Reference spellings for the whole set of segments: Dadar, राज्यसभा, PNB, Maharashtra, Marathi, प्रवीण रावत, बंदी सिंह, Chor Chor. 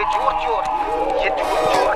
ये चोर चोर क्या है, ये चोर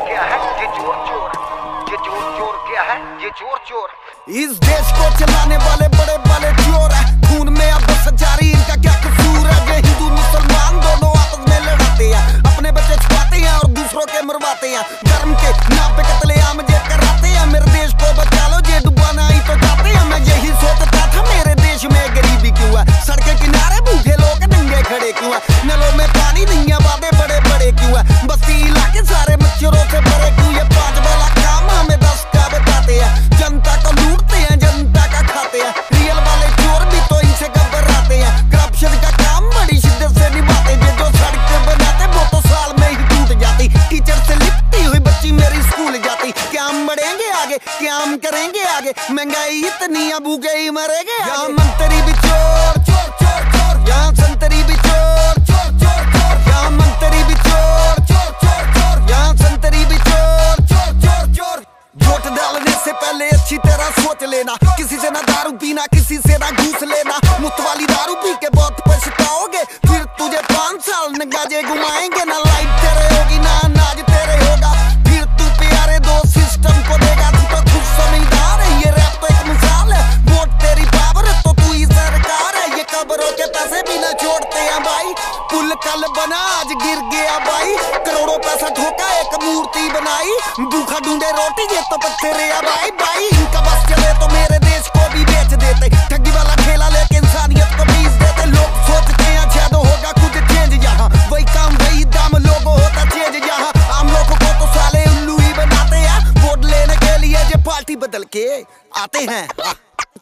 चोर क्या है, ये चोर चोर। इस देश को चलाने वाले बड़े बड़े चोर है, खून में अब बस जारी, इनका क्या कसूर है। ये हिंदू मुसलमान दोनों आपस में लड़ाते हैं, अपने बच्चे छुपाते हैं और दूसरों के मरवाते हैं। धर्म के नाम पे कत्लेआम ये कराते हैं, मेरे देश को बचा लो ये डुबाना ही तो चाहते हैं। मैं यही सोचता था मेरे देश में गरीबी क्यों है, सड़क के किनारे भूखे लोग नंगे खड़े क्यों है, नलों में पानी नहीं है, वादे बड़े बड़े क्यों है, बस्ती इलाके सारे मच्छरों से भरे क्यों। ये पांच वाला काम हमें 10 का बताते हैं, जनता को लूटते हैं, जनता का खाते हैं। रियल वाले चोर भी तो इनसे घबराते हैं, करप्शन का काम बड़ी शिद्दत से निभाते हैं। जो सड़क बनाते वो तो साल में ही टूट जाती, टीचर से लिपटी हुई बच्ची मेरी स्कूल जाती। क्या हम बढ़ेंगे आगे, क्या हम करेंगे आगे, महंगाई इतनी अब भूखे ही मरेंगे। यहाँ मंत्री भी चोर चोर चोर चोर, यहाँ संतरी भी चोर चोर चोर चोर, यहाँ मंत्री भी चोर चोर चोर चोर, यहाँ संतरी भी चोर चोर चोर चोर। वोट डालने से पहले अच्छी तरह सोच लेना, किसी से ना दारू पीना, किसी से ना घूस लेना। मुफ्त वाली दारू पी के बहुत पछताओगे, फिर तुझे 5 साल न गाजे घुमाएंगे, ना लाइट तेरे होगी ना अनाज तेरे होगा, फिर तू प्यारे दो सिस्टम को देगा। तू तो खुद समझदार है, ये रैप तो एक मिसाल है, वोट तेरी पावर है तो तू ही सरकार है। ये कब्रों के पैसे भी ना छोड़ते हैं भाई, पुल कल बना आज गिर गया भाई, करोड़ों पैसा ठोका एक मूर्ति बनाई, भूखा ढूंढे रोटी ये तो पत्थर है भाई भाई। इनका बस चले तो मेरे देश को भी बेच देते, ठगी वाला खेला लेके इंसानियत को पीस देते। लोग सोचते हैं शायद होगा कुछ चेंज, यहाँ वही काम वही दाम, लोगों होता चेंज यहाँ। आम लोगों को तो साले उल्लू ही बनाते हैं, वोट लेने के लिए ये पार्टी बदल के आते हैं।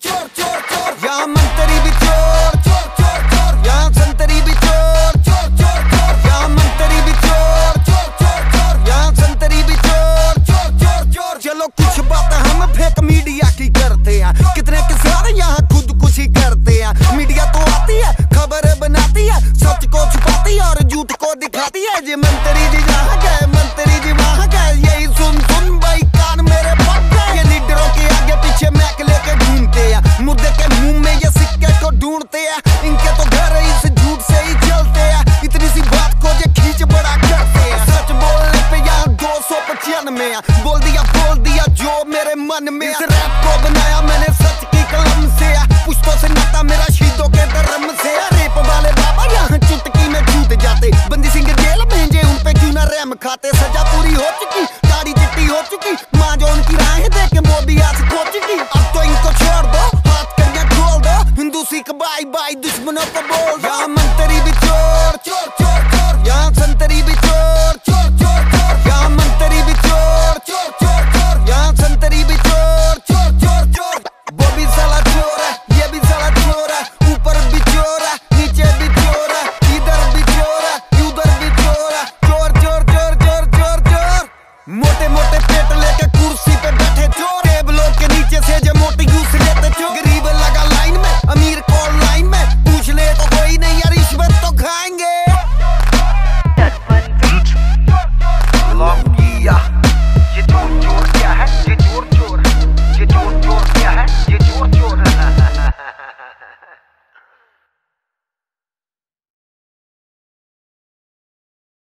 चोर चोर चोर, यहाँ मंत्री भी चोर चोर चोर चोर, यहाँ संतरी भी चोर चोर चोर चोर, यहाँ मंत्री भी चोर चोर चोर चोर, यहाँ संतरी भी चोर चोर चोर चोर। चलो कुछ बात हम फेक मीडिया की करते हैं, कितने किसान यहाँ खुदकुशी करते हैं। मीडिया तो आती है, खबर बनाती है, सच को छुपाती है और झूठ को दिखाती है। जी मंत्री जी जहाँ गए, मंत्री जी वहाँ गए, यही सुन सुन भाई कान मेरे पड़ गए। ये लीडरों के आगे पीछे मैक लेके घूमते हैं, मुद्दे के मुंह में ये सिक्के को ढूंढते हैं। इनके तो घर इस झूठ से ही चलते हैं, इतनी सी बात को ये खींच बड़ा करते हैं। सच बोलने पे यहाँ 295 बोल दिया जो मेरे मन में। इस रैप को बनाया मैंने सच की कलम से, पुश्तों से नाता मेरा शहीदों के धर्म से। रेप वाले बाबा यहाँ चुटकी में छूट जाते, बंदी सिंह जेल भेजे उन पे क्यों ना रैम खाते। सजा पूरी हो चुकी, दाढ़ी चिट्टी हो चुकी, माँ जो उनकी राहें देखे वो भी आज खो चुकी। अब तो इनको छोड़ दो, हाथ कंधा खोल दो, हिंदू सिख बाई बाई दुश्मनों को बोल।